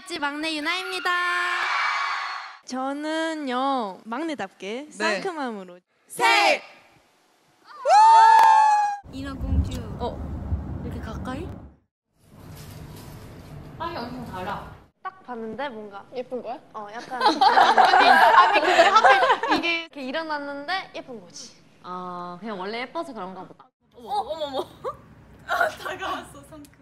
있지 막내 유나입니다. 저는요 막내답게 상큼함으로 셋! 인어공주. 이렇게 가까이? 빵이 엄청 달아. 딱 봤는데 뭔가 예쁜 거야? 약간 아니 근데 하필 이게 이렇게 일어났는데 예쁜 거지. 그냥 원래 예뻐서 그런가 보다. 어머 어머 어머. 다가왔어. 상큼.